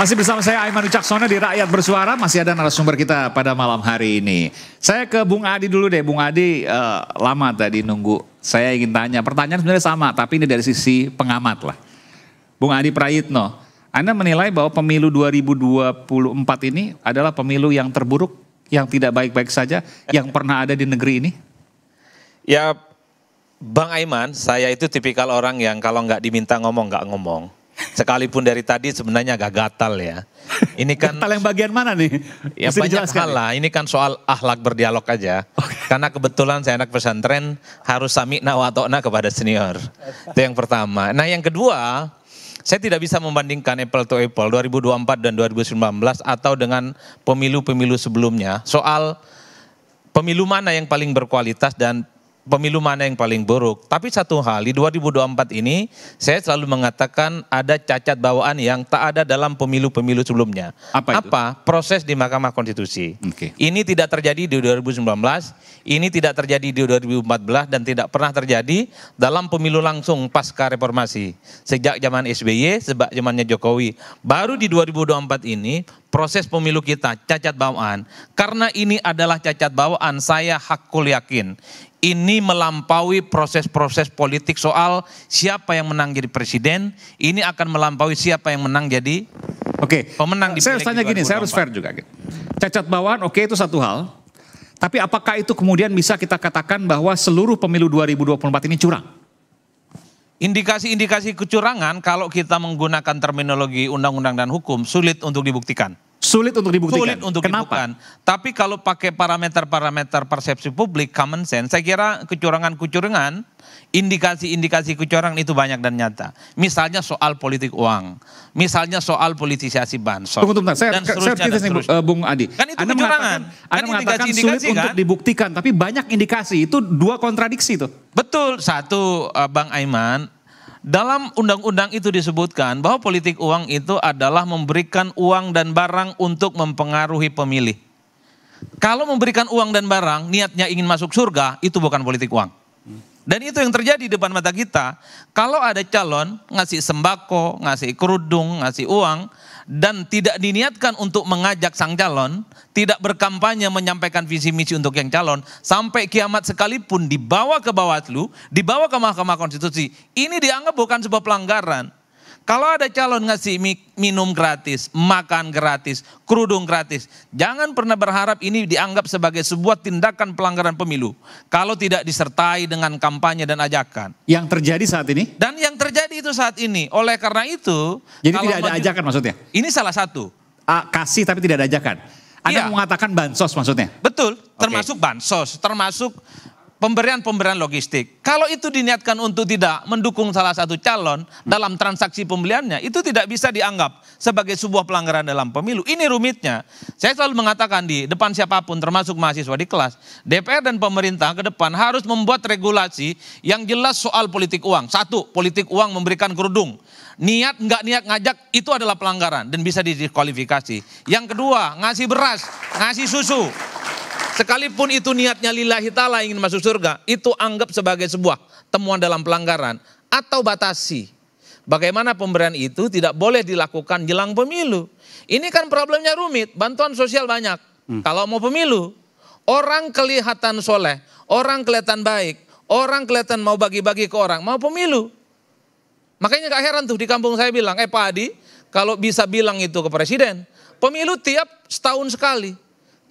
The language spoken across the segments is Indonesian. Masih bersama saya Aiman Wijaksono di Rakyat Bersuara, masih ada narasumber kita pada malam hari ini. Saya ke Bung Adi dulu deh, Bung Adi lama tadi nunggu. Saya ingin tanya, pertanyaan sebenarnya sama tapi ini dari sisi pengamat lah. Bung Adi Prayitno, Anda menilai bahwa pemilu 2024 ini adalah pemilu yang terburuk, yang tidak baik-baik saja, yang pernah ada di negeri ini? Ya Bang Aiman, saya itu tipikal orang yang kalau nggak diminta ngomong nggak ngomong. Sekalipun dari tadi sebenarnya agak gatal ya. Ini kan gatal yang bagian mana nih? Ya banyak hal lah. Ini kan soal akhlak berdialog aja. Okay. Karena kebetulan saya anak pesantren harus sami'na wa atho'na kepada senior. Itu yang pertama. Nah yang kedua, saya tidak bisa membandingkan apple to apple 2024 dan 2019 atau dengan pemilu-pemilu sebelumnya. Soal pemilu mana yang paling berkualitas dan pemilu mana yang paling buruk. Tapi satu hal, di 2024 ini saya selalu mengatakan ada cacat bawaan yang tak ada dalam pemilu-pemilu sebelumnya. Apa itu? Apa? Proses di Mahkamah Konstitusi. Okay. Ini tidak terjadi di 2019, ini tidak terjadi di 2014, dan tidak pernah terjadi dalam pemilu langsung pasca reformasi. Sejak zaman SBY, sejak zamannya Jokowi. Baru di 2024 ini, proses pemilu kita cacat bawaan. Karena ini adalah cacat bawaan, saya hakul yakin. Ini melampaui proses-proses politik soal siapa yang menang jadi presiden, ini akan melampaui siapa yang menang jadi pemenang. Saya harus tanya gini, saya harus fair juga. Cacat bawaan oke, itu satu hal, tapi apakah itu kemudian bisa kita katakan bahwa seluruh pemilu 2024 ini curang? Indikasi-indikasi kecurangan kalau kita menggunakan terminologi undang-undang dan hukum sulit untuk dibuktikan. Sulit untuk dibuktikan. Sulit untuk dibuktikan. Tapi kalau pakai parameter-parameter persepsi publik, common sense, saya kira kecurangan-kecurangan, indikasi-indikasi kecurangan itu banyak dan nyata. Misalnya soal politik uang, misalnya soal politisasi bansos. Tunggu, saya Bung Adi. Kan itu kecurangan. Anda mengatakan sulit untuk dibuktikan, tapi banyak indikasi. Itu dua kontradiksi tuh. Betul. Satu, Bang Aiman. Dalam undang-undang itu disebutkan bahwa politik uang itu adalah memberikan uang dan barang untuk mempengaruhi pemilih. Kalau memberikan uang dan barang, niatnya ingin masuk surga, itu bukan politik uang. Dan itu yang terjadi di depan mata kita. Kalau ada calon ngasih sembako, ngasih kerudung, ngasih uang, dan tidak diniatkan untuk mengajak sang calon, tidak berkampanye menyampaikan visi misi untuk yang calon, sampai kiamat sekalipun dibawa ke Bawaslu, dibawa ke Mahkamah Konstitusi, ini dianggap bukan sebuah pelanggaran. Kalau ada calon ngasih minum gratis, makan gratis, kerudung gratis, jangan pernah berharap ini dianggap sebagai sebuah tindakan pelanggaran pemilu. Kalau tidak disertai dengan kampanye dan ajakan. Yang terjadi saat ini? Dan yang terjadi itu saat ini. Oleh karena itu. Jadi tidak ada ajakan maksudnya? Ini salah satu. Kasih tapi tidak ada ajakan? Anda mengatakan bansos maksudnya? Betul, termasuk bansos, termasuk pemberian-pemberian logistik. Kalau itu diniatkan untuk tidak mendukung salah satu calon dalam transaksi pembeliannya, itu tidak bisa dianggap sebagai sebuah pelanggaran dalam pemilu. Ini rumitnya. Saya selalu mengatakan di depan siapapun, termasuk mahasiswa di kelas, DPR dan pemerintah ke depan harus membuat regulasi yang jelas soal politik uang. Satu, politik uang memberikan kerudung. Niat nggak niat ngajak itu adalah pelanggaran dan bisa didiskualifikasi. Yang kedua, ngasih beras, ngasih susu. Sekalipun itu niatnya lillahi ta'ala ingin masuk surga, itu anggap sebagai sebuah temuan dalam pelanggaran. Atau batasi. Bagaimana pemberian itu tidak boleh dilakukan jelang pemilu. Ini kan problemnya rumit, bantuan sosial banyak. Kalau mau pemilu, orang kelihatan soleh, orang kelihatan baik, orang kelihatan mau bagi-bagi ke orang, mau pemilu. Makanya gak heran tuh di kampung saya bilang, Pak Adi, kalau bisa bilang itu ke presiden, pemilu tiap setahun sekali.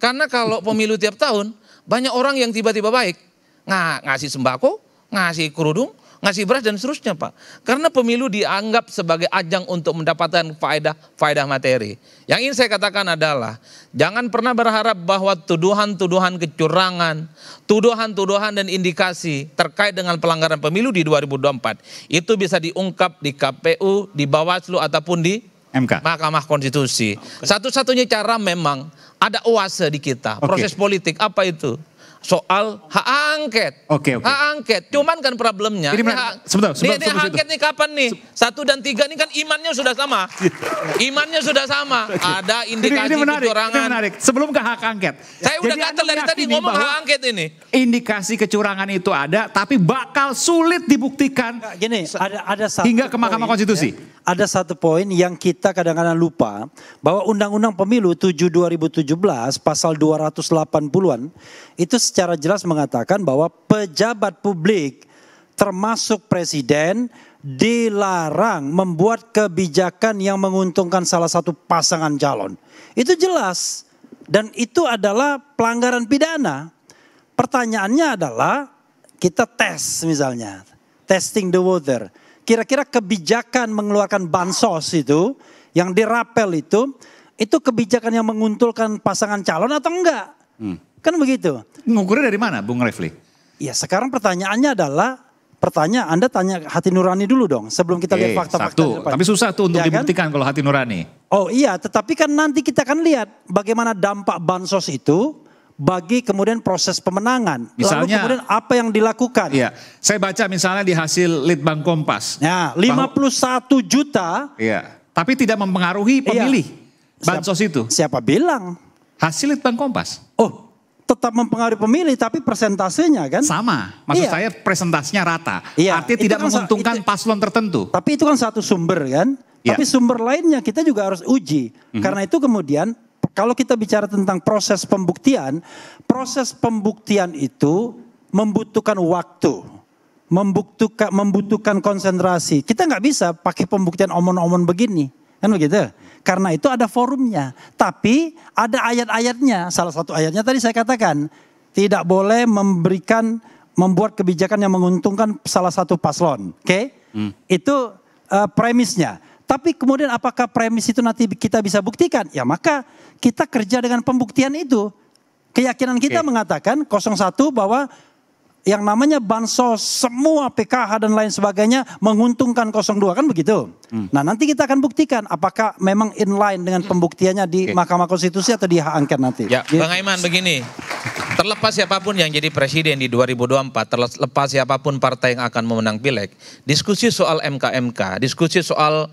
Karena kalau pemilu tiap tahun, banyak orang yang tiba-tiba baik. Ngasih sembako, ngasih kerudung, ngasih beras dan seterusnya Pak. Karena pemilu dianggap sebagai ajang untuk mendapatkan faedah materi. Yang ingin saya katakan adalah, jangan pernah berharap bahwa tuduhan-tuduhan kecurangan, tuduhan-tuduhan dan indikasi terkait dengan pelanggaran pemilu di 2024, itu bisa diungkap di KPU, di Bawaslu, ataupun di MK. Mahkamah Konstitusi. Satu-satunya cara memang ada oase di kita, proses politik, apa itu? soal hak angket. Oke. Hak angket. Cuman kan problemnya. Ini hak angket nih kapan nih? 1 dan 3 ini kan imannya sudah sama. Imannya sudah sama. Ada indikasi kecurangan. Ini menarik. Sebelum ke hak angket. Saya udah gatel dari tadi ngomong hak angket ini. Indikasi kecurangan itu ada, tapi bakal sulit dibuktikan. Gini, ada satu hingga ke Mahkamah Konstitusi. Ya. Ada satu poin yang kita kadang-kadang lupa bahwa Undang-Undang Pemilu 7/2017 pasal 280-an itu secara jelas mengatakan bahwa pejabat publik termasuk presiden dilarang membuat kebijakan yang menguntungkan salah satu pasangan calon. Itu jelas dan itu adalah pelanggaran pidana. Pertanyaannya adalah kita tes misalnya, testing the water. Kira-kira kebijakan mengeluarkan bansos itu, yang dirapel itu kebijakan yang menguntungkan pasangan calon atau enggak? Kan begitu. Ngukurnya dari mana Bung Refly? Ya sekarang pertanyaannya adalah, Anda tanya hati nurani dulu dong sebelum kita lihat fakta-fakta. Tapi susah tuh untuk dibuktikan kan? Kalau hati nurani. Oh iya, tetapi kan nanti kita akan lihat bagaimana dampak bansos itu bagi kemudian proses pemenangan. Misalnya, lalu kemudian apa yang dilakukan. Iya, saya baca misalnya di hasil Litbang Kompas. Ya, 51 juta. Iya, tapi tidak mempengaruhi pemilih bansos itu. Siapa bilang? Hasil Litbang Kompas. Oh, tetap mempengaruhi pemilih tapi persentasenya kan. Sama, maksud saya persentasenya rata. Iya. Artinya itu tidak kan menguntungkan paslon tertentu. Tapi itu kan satu sumber kan. Iya. Tapi sumber lainnya kita juga harus uji. Karena itu kemudian kalau kita bicara tentang proses pembuktian itu membutuhkan waktu, membutuhkan konsentrasi. Kita nggak bisa pakai pembuktian omon-omon begini, kan begitu? Karena itu ada forumnya, tapi ada ayat-ayatnya. Salah satu ayatnya tadi saya katakan, tidak boleh membuat kebijakan yang menguntungkan salah satu paslon. Oke? Itu premisnya. Tapi kemudian apakah premis itu nanti kita bisa buktikan? Ya maka kita kerja dengan pembuktian itu. Keyakinan kita mengatakan 01 bahwa yang namanya bansos semua PKH dan lain sebagainya menguntungkan 02 kan begitu. Nah nanti kita akan buktikan apakah memang inline dengan pembuktiannya di Mahkamah Konstitusi atau di hak angket nanti. Ya, Bang Aiman begini, terlepas siapapun yang jadi presiden di 2024, terlepas siapapun partai yang akan memenang pileg, diskusi soal MKMK, diskusi soal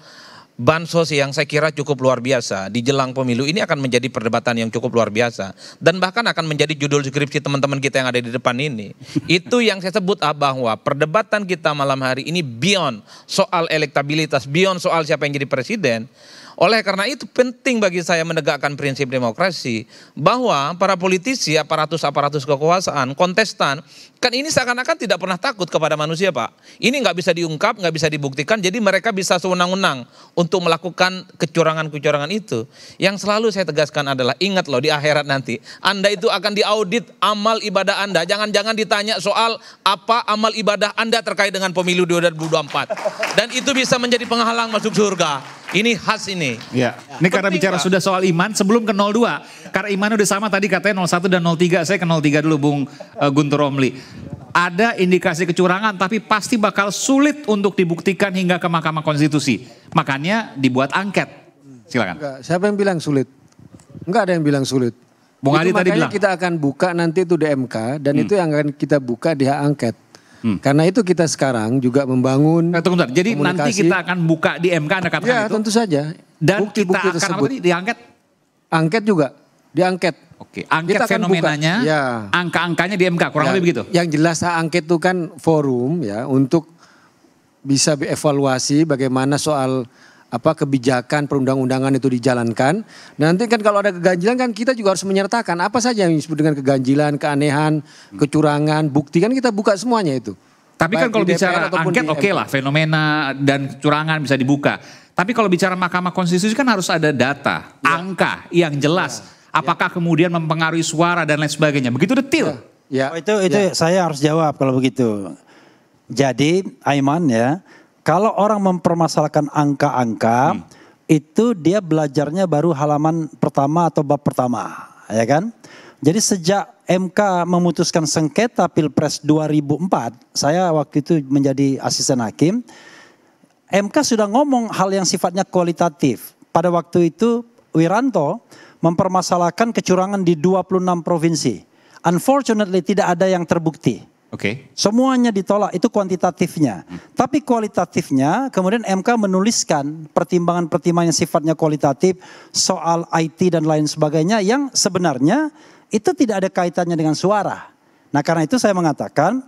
bansos yang saya kira cukup luar biasa di jelang pemilu ini akan menjadi perdebatan yang cukup luar biasa dan bahkan akan menjadi judul skripsi teman-teman kita yang ada di depan ini. Itu yang saya sebut bahwa perdebatan kita malam hari ini beyond soal elektabilitas, beyond soal siapa yang jadi presiden. Oleh karena itu penting bagi saya menegakkan prinsip demokrasi bahwa para politisi, aparatus-aparatus kekuasaan, kontestan kan ini seakan-akan tidak pernah takut kepada manusia Pak. Ini nggak bisa diungkap, nggak bisa dibuktikan, jadi mereka bisa sewenang-wenang untuk melakukan kecurangan-kecurangan itu. Yang selalu saya tegaskan adalah ingat loh di akhirat nanti Anda itu akan diaudit amal ibadah Anda. Jangan-jangan ditanya soal apa amal ibadah Anda terkait dengan pemilu 2024. Dan itu bisa menjadi penghalang masuk surga. Ini khas ini. Ya. Ini karena bicara sudah soal iman sebelum ke 02. Karena iman udah sama tadi katanya 01 dan 03. Saya ke 03 dulu Bung Guntur Romli. Ada indikasi kecurangan tapi pasti bakal sulit untuk dibuktikan hingga ke Mahkamah Konstitusi. Makanya dibuat angket. Silakan. Enggak, siapa yang bilang sulit? Enggak ada yang bilang sulit. Bung Adi tadi bilang kita akan buka nanti itu di MK dan itu yang akan kita buka di hak angket. Karena itu kita sekarang juga membangun jadi komunikasi. Nanti kita akan buka di MK Anda katakan itu? Ya tentu saja. Dan bukti-bukti tersebut. Apa diangket? Angket juga, diangket. Oke, angket kita fenomenanya, angka-angkanya di MK kurang lebih begitu? Yang jelas hak angket itu kan forum ya untuk bisa dievaluasi bagaimana soal kebijakan perundang-undangan itu dijalankan. Nanti kan kalau ada keganjilan kan kita juga harus menyertakan apa saja yang disebut dengan keganjilan, keanehan, kecurangan, bukti kan kita buka semuanya itu. Tapi kan kalau bicara angket oke lah fenomena dan kecurangan bisa dibuka. Tapi kalau bicara Mahkamah Konstitusi kan harus ada data, angka yang jelas. Apakah kemudian mempengaruhi suara dan lain sebagainya. Begitu detil. Ya. Oh, itu saya harus jawab kalau begitu. Jadi Aiman ya. Kalau orang mempermasalahkan angka-angka, itu dia belajarnya baru halaman pertama atau bab pertama, ya kan? Jadi sejak MK memutuskan sengketa Pilpres 2004, saya waktu itu menjadi asisten hakim, MK sudah ngomong hal yang sifatnya kualitatif. Pada waktu itu Wiranto mempermasalahkan kecurangan di 26 provinsi. Unfortunately tidak ada yang terbukti. Oke. Semuanya ditolak, itu kuantitatifnya. Tapi kualitatifnya kemudian MK menuliskan pertimbangan-pertimbangan yang sifatnya kualitatif soal IT dan lain sebagainya yang sebenarnya itu tidak ada kaitannya dengan suara. Nah karena itu saya mengatakan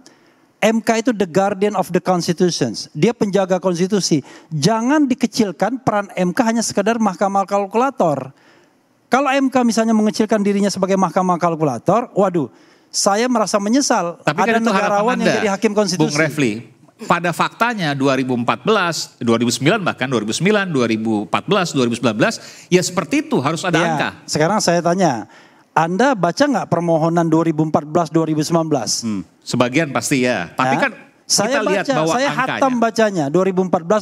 MK itu the guardian of the constitution. Dia penjaga konstitusi. Jangan dikecilkan peran MK hanya sekedar mahkamah kalkulator. Kalau MK misalnya mengecilkan dirinya sebagai mahkamah kalkulator, waduh. Saya merasa menyesal. Tapi ada negarawan yang jadi hakim konstitusi. Bung Refly, pada faktanya 2014, 2009 bahkan 2009, 2014, 2019 ya seperti itu harus ada ya, angka. Sekarang saya tanya, Anda baca nggak permohonan 2014, 2019? Sebagian pasti ya. Tapi ya, kan saya baca, lihat bahwa saya hatam bacanya 2014,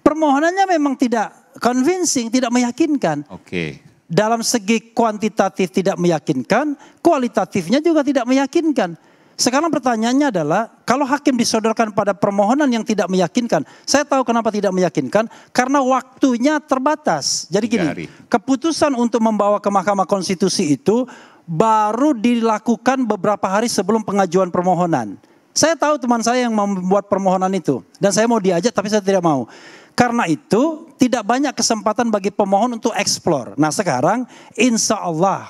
2019. Permohonannya memang tidak convincing, tidak meyakinkan. Oke. Dalam segi kuantitatif tidak meyakinkan, kualitatifnya juga tidak meyakinkan. Sekarang pertanyaannya adalah, kalau hakim disodorkan pada permohonan yang tidak meyakinkan, saya tahu kenapa tidak meyakinkan, karena waktunya terbatas. Jadi gini, keputusan untuk membawa ke Mahkamah Konstitusi itu baru dilakukan beberapa hari sebelum pengajuan permohonan. Saya tahu teman saya yang membuat permohonan itu, dan saya mau diajak tapi saya tidak mau. Karena itu tidak banyak kesempatan bagi pemohon untuk eksplor. Nah sekarang insya Allah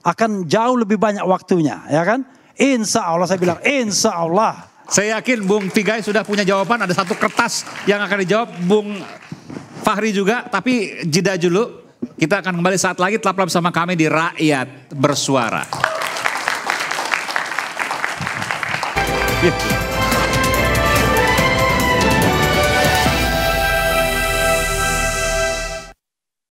akan jauh lebih banyak waktunya, ya kan? Insya Allah, saya bilang insya Allah. Saya yakin Bung Tigai sudah punya jawaban, ada satu kertas yang akan dijawab. Bung Fahri juga, tapi jeda dulu. Kita akan kembali saat lagi, tetaplah bersama kami di Rakyat Bersuara.